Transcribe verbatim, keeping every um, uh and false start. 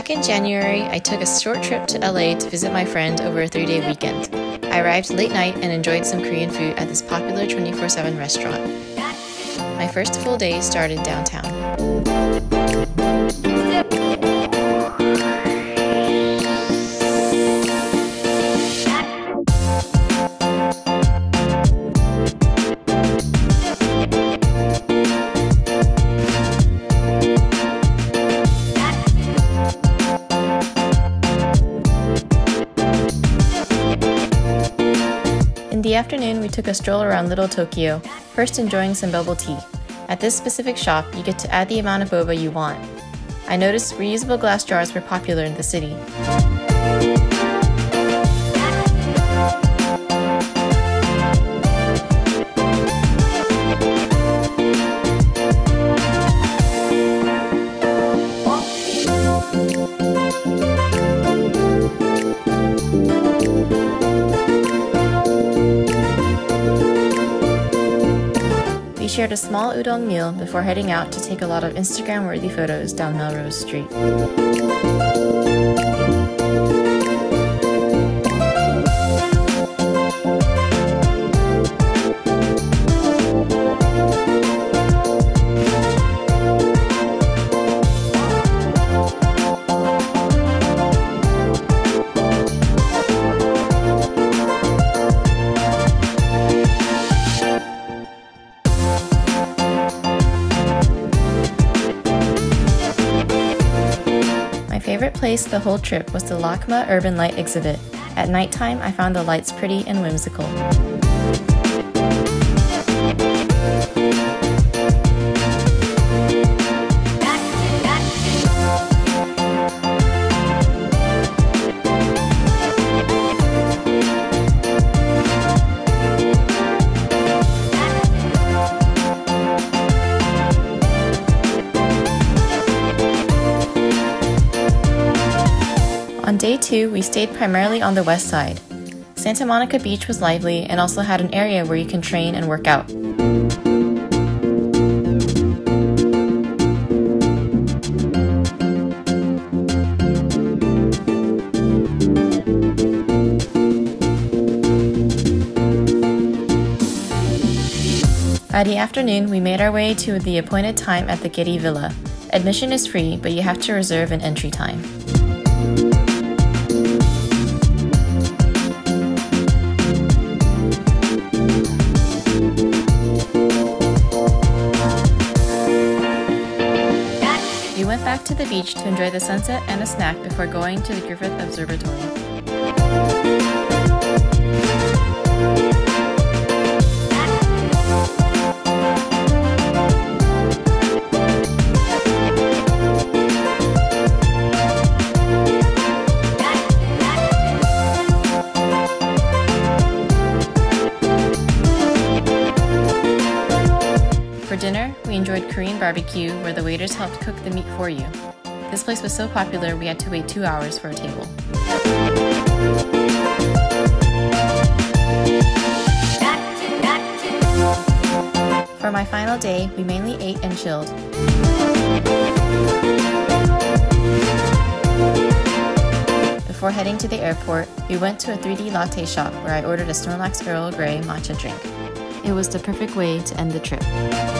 Back in January, I took a short trip to L A to visit my friend over a three-day weekend. I arrived late night and enjoyed some Korean food at this popular twenty-four seven restaurant. My first full day started downtown. In the afternoon, we took a stroll around Little Tokyo, first enjoying some bubble tea. At this specific shop, you get to add the amount of boba you want. I noticed reusable glass jars were popular in the city. We shared a small udon meal before heading out to take a lot of Instagram-worthy photos down Melrose Street. My favorite place the whole trip was the LACMA Urban Light exhibit. At nighttime, I found the lights pretty and whimsical. On day two, we stayed primarily on the west side. Santa Monica Beach was lively and also had an area where you can train and work out. By the afternoon, we made our way to the appointed time at the Getty Villa. Admission is free, but you have to reserve an entry time. We went back to the beach to enjoy the sunset and a snack before going to the Griffith Observatory. For dinner, we enjoyed Korean barbecue where the waiters helped cook the meat for you. This place was so popular we had to wait two hours for a table. For my final day, we mainly ate and chilled. Before heading to the airport, we went to a three D latte shop where I ordered a Snorlax Earl Grey matcha drink. It was the perfect way to end the trip.